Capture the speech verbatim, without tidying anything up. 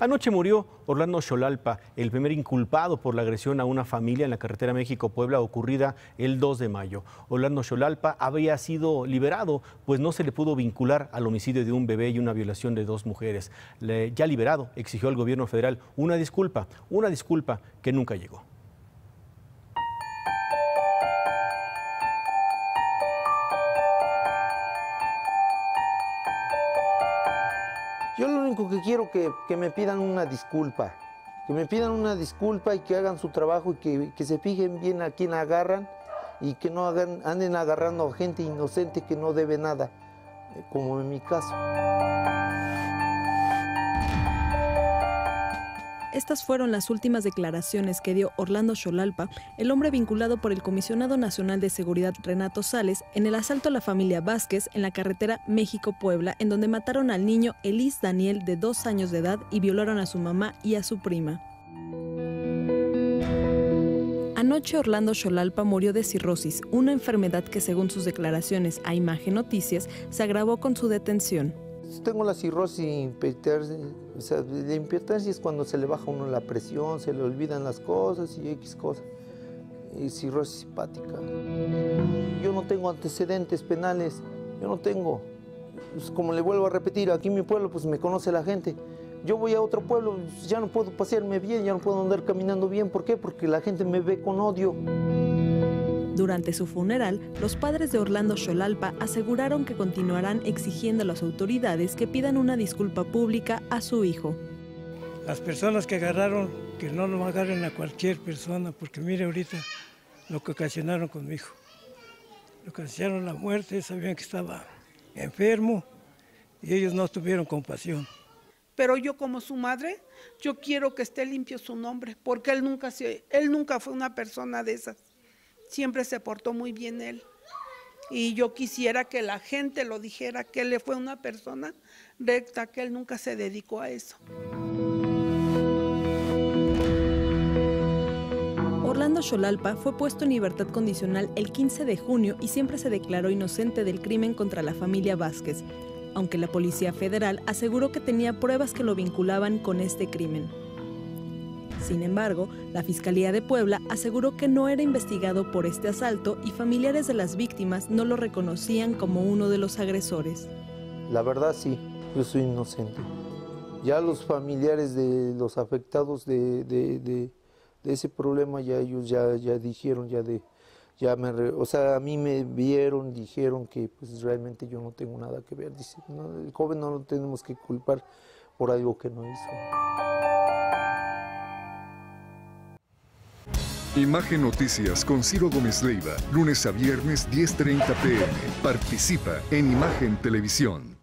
Anoche murió Orlando Xolalpa, el primer inculpado por la agresión a una familia en la carretera México-Puebla ocurrida el dos de mayo. Orlando Xolalpa había sido liberado, pues no se le pudo vincular al homicidio de un bebé y una violación de dos mujeres. Le, ya liberado, exigió al gobierno federal una disculpa, una disculpa que nunca llegó. Yo lo único que quiero es que, que me pidan una disculpa, que me pidan una disculpa y que hagan su trabajo y que, que se fijen bien a quién agarran y que no hagan, anden agarrando a gente inocente que no debe nada, como en mi caso. Estas fueron las últimas declaraciones que dio Orlando Xolalpa, el hombre vinculado por el Comisionado Nacional de Seguridad Renato Sales en el asalto a la familia Vázquez en la carretera México-Puebla, en donde mataron al niño Elis Daniel de dos años de edad y violaron a su mamá y a su prima. Anoche Orlando Xolalpa murió de cirrosis, una enfermedad que según sus declaraciones a Imagen Noticias se agravó con su detención. Tengo la cirrosis imperterse. O sea, la imperterse es cuando se le baja a uno la presión, se le olvidan las cosas y X cosas. Y cirrosis hepática. Yo no tengo antecedentes penales, yo no tengo. Pues como le vuelvo a repetir, aquí en mi pueblo pues me conoce la gente. Yo voy a otro pueblo, ya no puedo pasearme bien, ya no puedo andar caminando bien. ¿Por qué? Porque la gente me ve con odio. Durante su funeral, los padres de Orlando Xolalpa aseguraron que continuarán exigiendo a las autoridades que pidan una disculpa pública a su hijo. Las personas que agarraron, que no lo agarren a cualquier persona, porque mire ahorita lo que ocasionaron con mi hijo. Lo ocasionaron la muerte, sabían que estaba enfermo y ellos no tuvieron compasión. Pero yo como su madre, yo quiero que esté limpio su nombre, porque él nunca, se, él nunca fue una persona de esas. Siempre se portó muy bien él y yo quisiera que la gente lo dijera, que él fue una persona recta, que él nunca se dedicó a eso. Orlando Xolalpa fue puesto en libertad condicional el quince de junio y siempre se declaró inocente del crimen contra la familia Vázquez, aunque la Policía Federal aseguró que tenía pruebas que lo vinculaban con este crimen. Sin embargo, la Fiscalía de Puebla aseguró que no era investigado por este asalto y familiares de las víctimas no lo reconocían como uno de los agresores. La verdad sí, yo soy inocente. Ya los familiares de los afectados de, de, de, de ese problema, ya ellos ya, ya dijeron, ya de, ya me, o sea, a mí me vieron, dijeron que pues realmente yo no tengo nada que ver. Dice, no, el joven no lo tenemos que culpar por algo que no hizo. Imagen Noticias con Ciro Gómez Leyva, lunes a viernes diez treinta p m Participa en Imagen Televisión.